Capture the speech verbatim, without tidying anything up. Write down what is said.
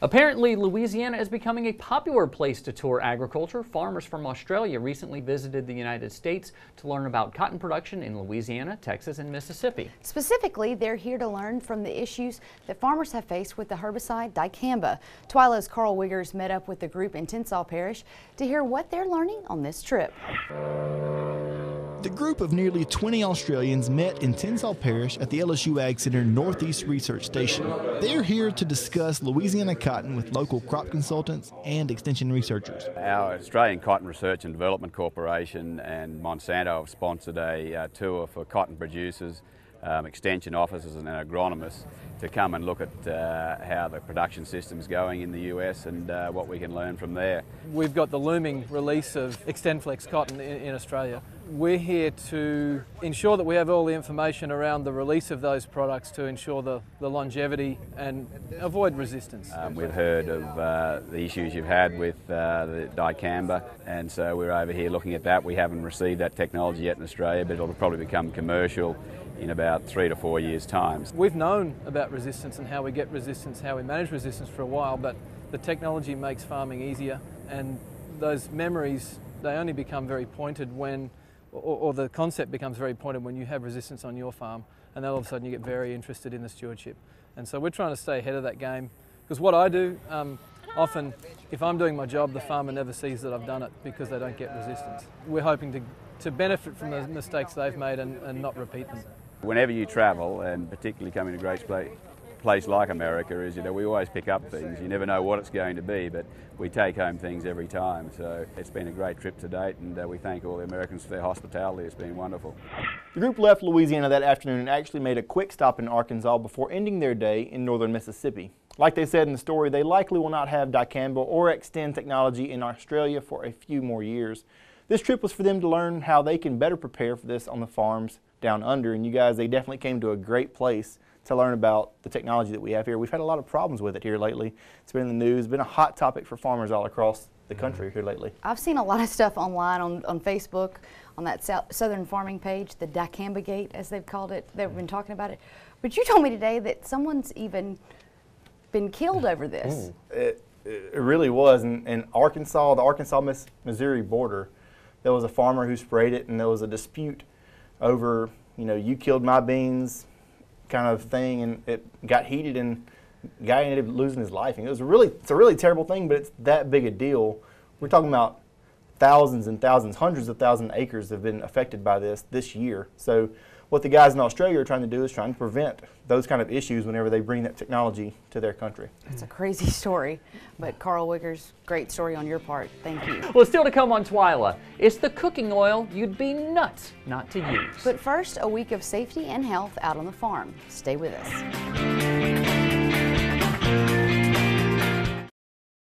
Apparently, Louisiana is becoming a popular place to tour agriculture. Farmers from Australia recently visited the United States to learn about cotton production in Louisiana, Texas, and Mississippi. Specifically, they're here to learn from the issues that farmers have faced with the herbicide dicamba. Twila's Carl Wiggers met up with the group in Tensas Parish to hear what they're learning on this trip. The group of nearly twenty Australians met in Tensas Parish at the L S U Ag Center Northeast Research Station. They're here to discuss Louisiana cotton with local crop consultants and extension researchers. Our Australian Cotton Research and Development Corporation and Monsanto have sponsored a uh, tour for cotton producers, um, extension officers and agronomists to come and look at uh, how the production system is going in the U S and uh, what we can learn from there. We've got the looming release of ExtendFlex cotton in, in Australia. We're here to ensure that we have all the information around the release of those products to ensure the, the longevity and avoid resistance. Um, we've heard of uh, the issues you've had with uh, the dicamba, and so we're over here looking at that. We haven't received that technology yet in Australia, but it'll probably become commercial in about three to four years' time. We've known about resistance and how we get resistance, how we manage resistance for a while, but the technology makes farming easier, and those memories, they only become very pointed when Or, or the concept becomes very pointed when you have resistance on your farm, and then all of a sudden you get very interested in the stewardship. And so we're trying to stay ahead of that game, because what I do, um, often if I'm doing my job, the farmer never sees that I've done it because they don't get resistance. We're hoping to, to benefit from the mistakes they've made and, and not repeat them. Whenever you travel, and particularly coming to Grace Bay, place like America is, you know, we always pick up things. You never know what it's going to be, but we take home things every time. So it's been a great trip to date, and uh, we thank all the Americans for their hospitality. It's been wonderful. The group left Louisiana that afternoon and actually made a quick stop in Arkansas before ending their day in northern Mississippi. Like they said in the story, they likely will not have dicamba or Xtend technology in Australia for a few more years. This trip was for them to learn how they can better prepare for this on the farms down under, and you guys, they definitely came to a great place to learn about the technology that we have here. We've had a lot of problems with it here lately. It's been in the news, been a hot topic for farmers all across the country here lately. I've seen a lot of stuff online on, on Facebook, on that South, Southern Farming page, the dicamba gate, as they've called it. They've been talking about it. But you told me today that someone's even been killed over this. It, it really was. In, in Arkansas, the Arkansas-Missouri border, there was a farmer who sprayed it, and there was a dispute over, you know, you killed my beans, kind of thing, and it got heated, and the guy ended up losing his life. And it was a really, it's a really terrible thing, but it's that big a deal. We're talking about thousands and thousands, hundreds of thousands of acres have been affected by this this year. So what the guys in Australia are trying to do is trying to prevent those kind of issues whenever they bring that technology to their country. It's a crazy story, but Carl Wiggers, great story on your part. Thank you. Well, still to come on Twila, it's the cooking oil you'd be nuts not to use. But first, a week of safety and health out on the farm. Stay with us.